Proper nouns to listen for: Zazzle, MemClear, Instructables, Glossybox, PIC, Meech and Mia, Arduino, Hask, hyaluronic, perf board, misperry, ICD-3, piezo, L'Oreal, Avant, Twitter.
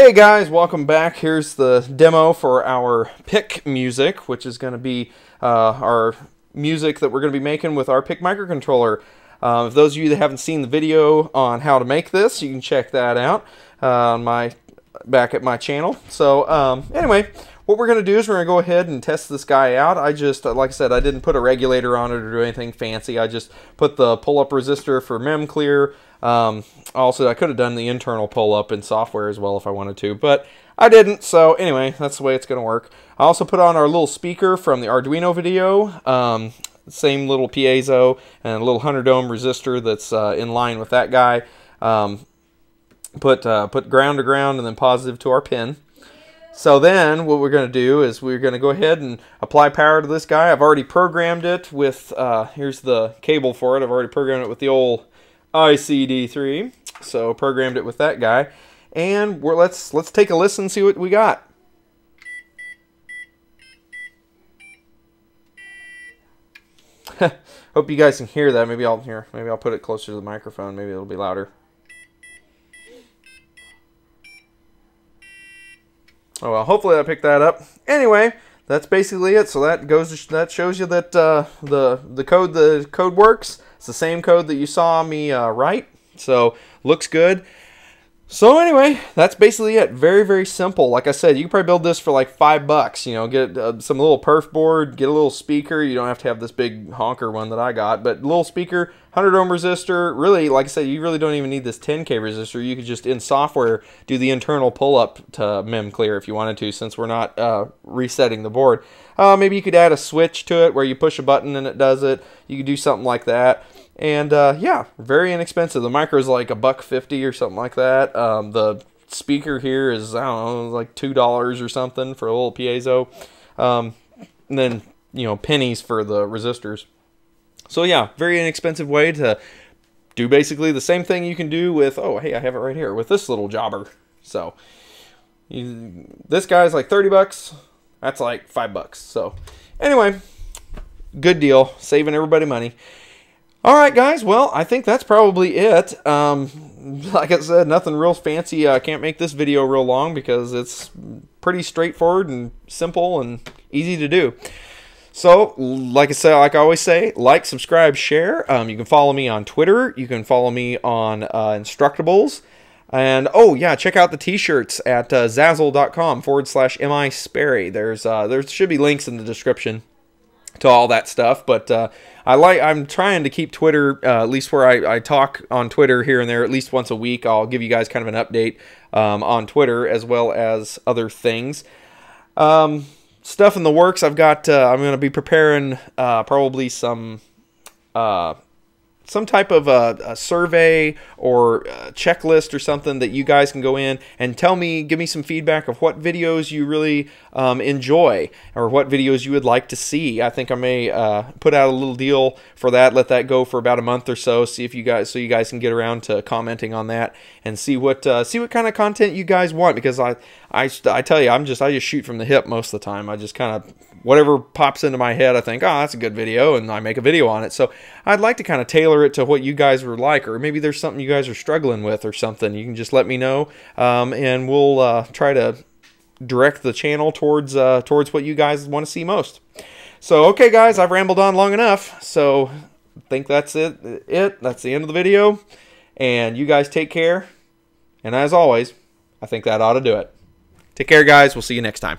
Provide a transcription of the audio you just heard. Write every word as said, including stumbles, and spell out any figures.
Hey guys, welcome back. Here's the demo for our P I C music, which is going to be uh, our music that we're going to be making with our P I C microcontroller. Uh, if those of you that haven't seen the video on how to make this, you can check that out uh, on my back at my channel. So um, anyway, what we're going to do is we're going to go ahead and test this guy out. I just, like I said, I didn't put a regulator on it or do anything fancy. I just put the pull-up resistor for MemClear. Um, also, I could have done the internal pull-up in software as well if I wanted to, but I didn't. So anyway, that's the way it's going to work. I also put on our little speaker from the Arduino video. Um, same little piezo and a little one hundred ohm resistor that's uh, in line with that guy. Um, put, uh, put ground to ground and then positive to our pin. So then what we're going to do is we're going to go ahead and apply power to this guy. I've already programmed it with, uh, here's the cable for it. I've already programmed it with the old I C D three. So programmed it with that guy. And we're, let's, let's take a listen and see what we got. Hope you guys can hear that. Maybe I'll, here, maybe I'll put it closer to the microphone. Maybe it'll be louder. Oh well, hopefully I picked that up. Anyway, that's basically it. So that goes to sh that shows you that uh, the the code the code works. It's the same code that you saw me uh, write. So looks good. So anyway, that's basically it. Very very simple. Like I said, you can probably build this for like five bucks. You know, get uh, some little perf board, get a little speaker. You don't have to have this big honker one that I got, but little speaker, one hundred ohm resistor. Really, like I said, you really don't even need this ten K resistor. You could just, in software, do the internal pull-up to MemClear if you wanted to, since we're not uh, resetting the board. Uh, maybe you could add a switch to it where you push a button and it does it. You could do something like that. And uh, yeah, very inexpensive. The micro is like a buck fifty or something like that. Um, the speaker here is, I don't know, like two dollars or something for a little piezo. Um, and then, you know, pennies for the resistors. So yeah, very inexpensive way to do basically the same thing you can do with, oh, hey, I have it right here, with this little jobber. So you, this guy's like thirty bucks. That's like five bucks. So anyway, good deal. Saving everybody money. All right, guys. Well, I think that's probably it. Um, like I said, nothing real fancy. I can't make this video real long because it's pretty straightforward and simple and easy to do. So, like I said, like I always say, like, subscribe, share. Um, you can follow me on Twitter. You can follow me on uh, Instructables. And, oh, yeah, check out the T-shirts at uh, Zazzle.com forward slash misperry. There's, uh, there should be links in the description to all that stuff. But uh, I like, I'm trying to keep Twitter, uh, at least where I, I talk on Twitter here and there, at least once a week. I'll give you guys kind of an update um, on Twitter as well as other things. Um... Stuff in the works. I've got. Uh, I'm going to be preparing uh, probably some uh, some type of a, a survey or a checklist or something that you guys can go in and tell me, give me some feedback of what videos you really um, enjoy or what videos you would like to see. I think I may uh, put out a little deal for that. Let that go for about a month or so. See if you guys, so you guys can get around to commenting on that and see what uh, see what kind of content you guys want, because I. I, I tell you, I'm just, I just shoot from the hip most of the time. I just kind of, whatever pops into my head, I think, oh, that's a good video, and I make a video on it. So I'd like to kind of tailor it to what you guys would like, or maybe there's something you guys are struggling with or something. You can just let me know, um, and we'll uh, try to direct the channel towards, uh, towards what you guys want to see most. So, okay, guys, I've rambled on long enough, so I think that's it. it. That's the end of the video, and you guys take care, and as always, I think that ought to do it. Take care, guys. We'll see you next time.